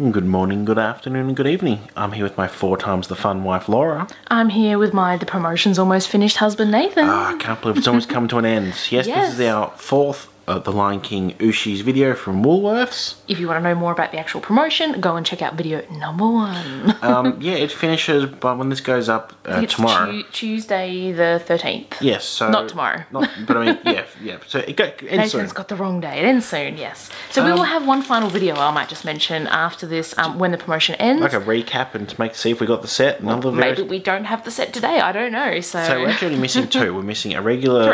Good morning, good afternoon, and good evening. I'm here with my 4 times the fun wife, Laura. I'm here with my the promotion's almost finished husband, Nathan. Ah, I can't believe it's almost come to an end. Yes, this is our 4th The Lion King Ushi's video from Woolworths. If you want to know more about the actual promotion, go and check out video number 1. Yeah, it finishes by when this goes up tomorrow. It's Tuesday the 13th. Yes, so not tomorrow. But I mean, yeah. So it ends soon. Nathan's got the wrong day. It ends soon. Yes. So we will have one final video. I might just mention after this when the promotion ends. Like a recap and to see if we got the set. Another maybe we don't have the set today. I don't know. So we're actually missing 2. We're missing a regular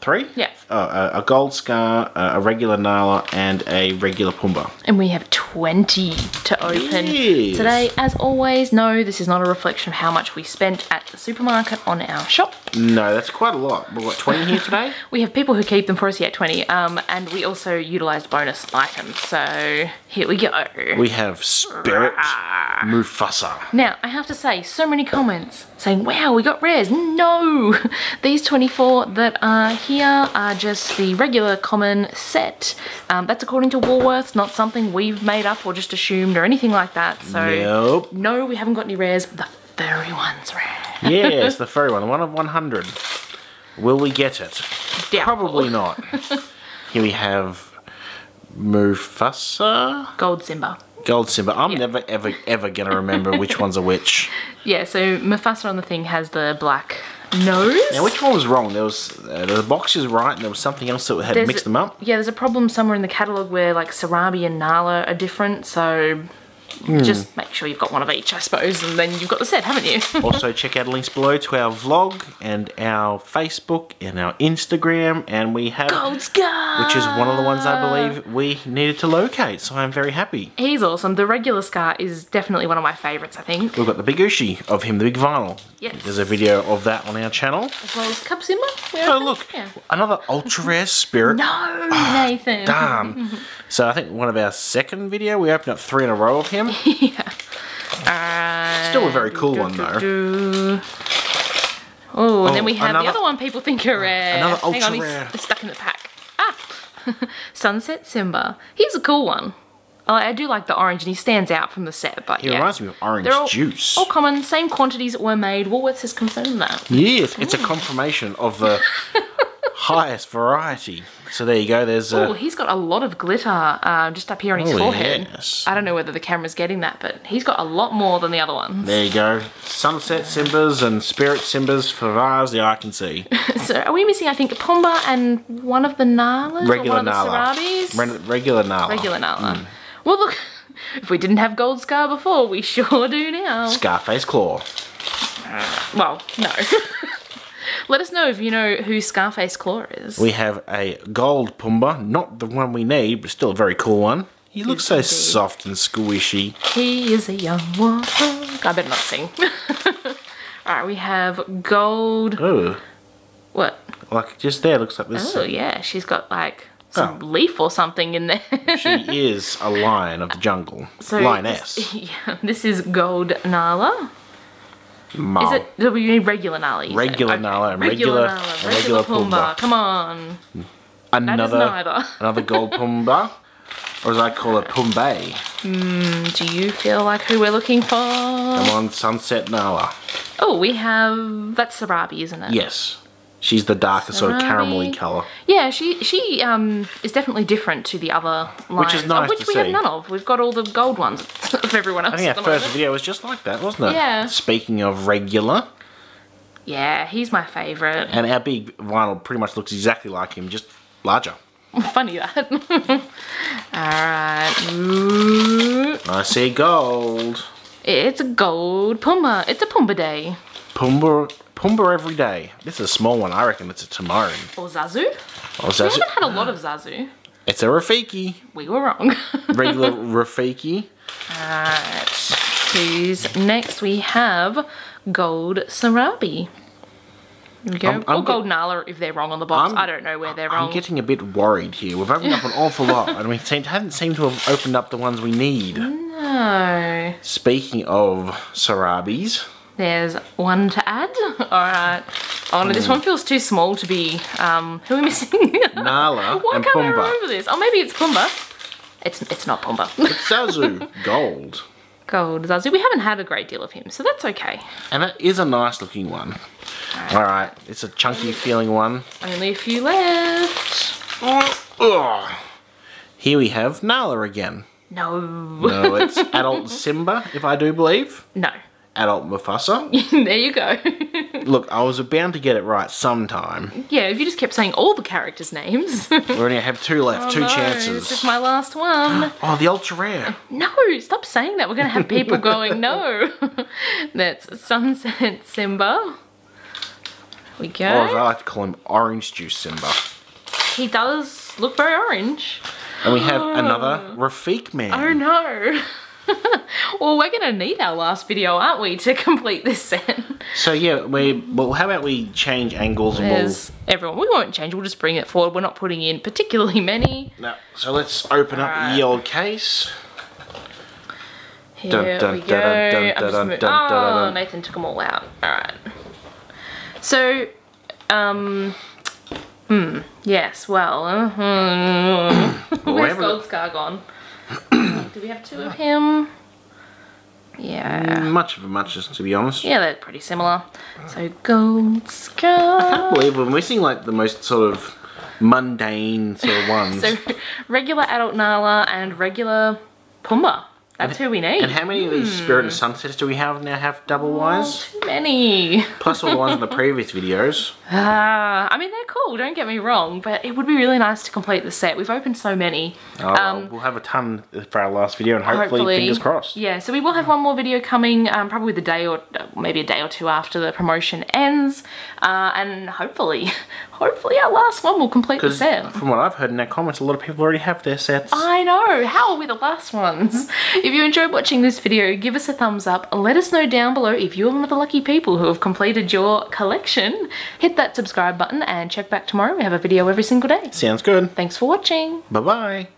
3. 3? Yeah. A gold scar, a regular Nala, and a regular Pumbaa. And we have 20 to open today. As always, no, this is not a reflection of how much we spent at the supermarket on our shop. No, that's quite a lot. We've got 20 here today. We have people who keep them for us, yeah, 20. And we also utilised bonus items, so here we go. We have Spirit Mufasa. Now, I have to say, so many comments saying, wow, we got rares. No! These 24 that are here are just the regular common set. That's according to Woolworths, not something we've made up or just assumed or anything like that. So nope. No, we haven't got any rares. The furry one's rare. Yeah, it's the furry one. The one of 100. Will we get it? Doubtful. Probably not. Here we have Mufasa. Gold Simba. Gold Simba. I'm never, ever, ever going to remember which one's a which. Yeah, so Mufasa on the thing has the black nose. Now, which one was wrong? There was the box is right, and there was something else that had mixed them up. Yeah, there's a problem somewhere in the catalogue where like Sarabi and Nala are different, so just make sure you've got one of each, I suppose, and then you've got the set, haven't you? Also, check out links below to our vlog and our Facebook and our Instagram, and we have Gold Scar, which is one of the ones I believe we needed to locate. So I'm very happy. He's awesome. The regular Scar is definitely one of my favourites. I think we've got the big Ushi of him, the big vinyl. Yes. There's a video of that on our channel. As well as Cub Simba. Oh, look. Yeah. Another ultra rare Spirit. No, oh, Nathan. Damn. So I think one of our second video, we opened up 3 in a row of him. Yeah. Still a very cool one, though. Oh, and then we have the other one people think are rare. Another ultra rare. He's stuck in the pack. Ah! Sunset Simba. He's a cool one. I do like the orange, and he stands out from the set, but he reminds me of orange juice. All common, same quantities were made. Woolworths has confirmed that. Yes, it's a confirmation of the highest variety. So there you go. There's oh, he's got a lot of glitter just up here on his forehead. Yes. I don't know whether the camera's getting that, but he's got a lot more than the other ones. There you go. Sunset Simbas and Spirit Simbas for as the eye can see. So are we missing, I think, Pumbaa and one of the Nalas? Regular or one of the Sarabis? Regular Nala. Regular Nala. Well, look, if we didn't have Gold Scar before, we sure do now. Scarface Claw. Well, no. Let us know if you know who Scarface Claw is. We have a gold Pumbaa, not the one we need, but still a very cool one. He looks so soft and squishy. He is a young one. I better not sing. Alright, we have gold... Oh. What? Like, just there, looks like this. Oh, yeah, she's got, like... some leaf or something in there. She is a lion of the jungle. So lioness. This is gold Nala. Is it? Do we need regular Nala? Regular Nala and regular Pumbaa. Come on. Another gold Pumbaa, or as I call it, Pumbaa. Do you feel like who we're looking for? Come on, Sunset Nala. Oh, we have that's Sarabi, isn't it? Yes. She's the darker sort of caramelly colour. Yeah, she is definitely different to the other lions, which is nice to see. Have none of. We've got all the gold ones of everyone else. I think our first video was just like that, wasn't it? Yeah. Speaking of regular. Yeah, he's my favourite. And our big vinyl pretty much looks exactly like him, just larger. Funny that. Alright. I see gold. It's a gold Pumbaa. It's a Pumbaa day. Pumbaa every day. This is a small one. I reckon it's a Tamarin. Or Zazu. We haven't had a lot of Zazu. It's a Rafiki. We were wrong. Regular Rafiki. Alright. Who's next? We have gold Sarabi. There we go. Or gold Nala if they're wrong on the box. I don't know where they're wrong. I'm getting a bit worried here. We've opened up an awful lot, and we haven't seemed to have opened up the ones we need. No. Speaking of Sarabis... There's one to add. Alright. Oh no, this one feels too small to be who are we missing? Nala. Why and can't I remember this? Oh, maybe it's Pumbaa. It's not Pumbaa. It's Zazu Gold. Gold Zazu. We haven't had a great deal of him, so that's okay. And it is a nice looking one. All right. It's a chunky feeling one. Only a few left. Oh. Here we have Nala again. No. No, it's adult Simba, if I do believe. No. Adult Mufasa. There you go. Look, I was about to get it right sometime. Yeah, if you just kept saying all the characters' names. We only have two left, two chances. This is my last one. Oh, the ultra rare. No, stop saying that. We're going to have people going, no. That's Sunset Simba. Here we go. Or as I like to call him, Orange Juice Simba. He does look very orange. And we have another Rafiki man. Oh no. Well, we're going to need our last video, aren't we, to complete this set? So yeah, well, how about we change angles and we won't change, we'll just bring it forward. We're not putting in particularly many. No, so let's open up the old case. Here we go. Oh, Nathan took them all out. Alright. So, yes, well, where's Goldscar gone? Do we have two of him? Yeah. Much of a muchness, to be honest. Yeah, they're pretty similar. So, Goldscar. I can't believe we're missing, like, the most sort of mundane sort of ones. So, regular adult Nala and regular Pumbaa. That's who we need. And how many of these Spirit and Sunsets do we have now have double-wise? Too many. Plus all the ones in the previous videos. I mean, they're cool, don't get me wrong, but it would be really nice to complete the set. We've opened so many. Oh, well, we'll have a ton for our last video and hopefully, fingers crossed. Yeah, so we will have one more video coming probably the day or maybe a day or two after the promotion ends. And hopefully our last one will complete the set. From what I've heard in their comments, a lot of people already have their sets. I know. How are we the last ones? If you enjoyed watching this video, give us a thumbs up and let us know down below if you are one of the lucky people who have completed your collection. Hit that subscribe button and check back tomorrow. We have a video every single day. Sounds good. Thanks for watching. Bye-bye.